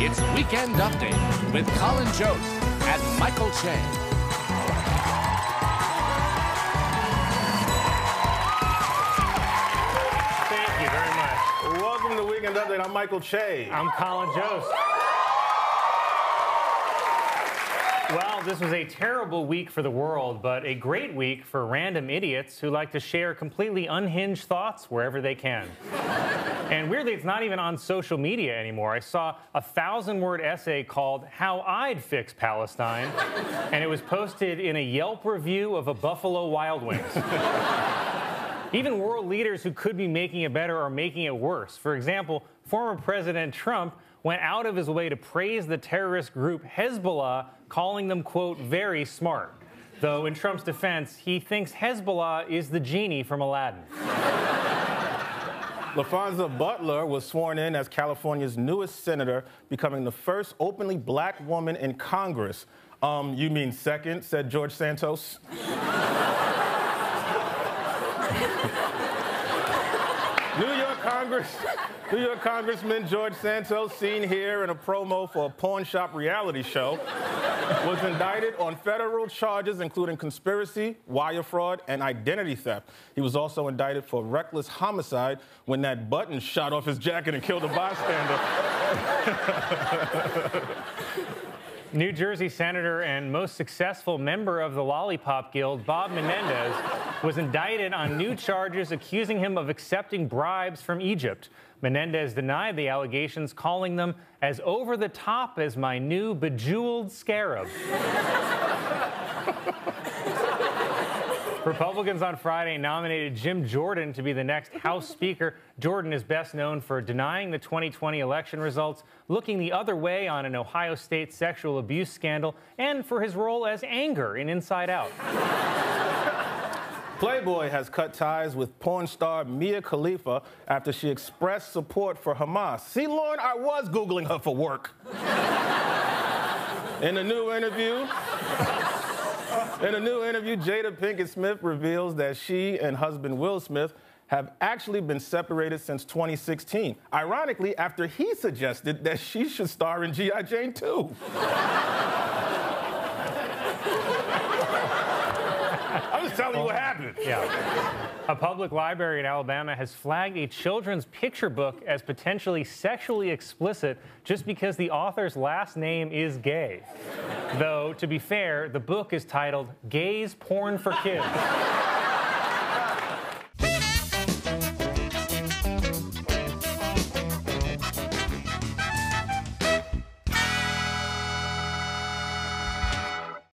It's Weekend Update with Colin Jost and Michael Che. Welcome to Weekend Update. I'm Michael Che. I'm Colin Jost. Well, this was a terrible week for the world, but a great week for random idiots who like to share completely unhinged thoughts wherever they can. And weirdly, it's not even on social media anymore. I saw a 1,000-word essay called How I'd Fix Palestine, and it was posted in a Yelp review of a Buffalo Wild Wings. Even world leaders who could be making it better are making it worse. For example, former President Trump went out of his way to praise the terrorist group Hezbollah, calling them, quote, very smart. Though, in Trump's defense, he thinks Hezbollah is the genie from Aladdin. LaFonza Butler was sworn in as California's newest senator, becoming the first openly black woman in Congress. You mean second, said George Santos. New York Congressman George Santos, seen here in a promo for a pawn shop reality show, was indicted on federal charges including conspiracy, wire fraud, and identity theft. He was also indicted for reckless homicide when that button shot off his jacket and killed a bystander. New Jersey Senator and most successful member of the Lollipop Guild, Bob Menendez, was indicted on new charges accusing him of accepting bribes from Egypt. Menendez denied the allegations, calling them as over-the-top as my new bejeweled scarab. Republicans on Friday nominated Jim Jordan to be the next House Speaker. Jordan is best known for denying the 2020 election results, looking the other way on an Ohio State sexual abuse scandal, and for his role as Anger in Inside Out. Playboy has cut ties with porn star Mia Khalifa after she expressed support for Hamas. See, Lauren, I was Googling her for work. In a new interview, Jada Pinkett Smith reveals that she and husband Will Smith have actually been separated since 2016. Ironically, after he suggested that she should star in G.I. Jane 2. I'm just telling you what happened. Yeah. A public library in Alabama has flagged a children's picture book as potentially sexually explicit just because the author's last name is Gay. Though, to be fair, the book is titled Gays Porn for Kids.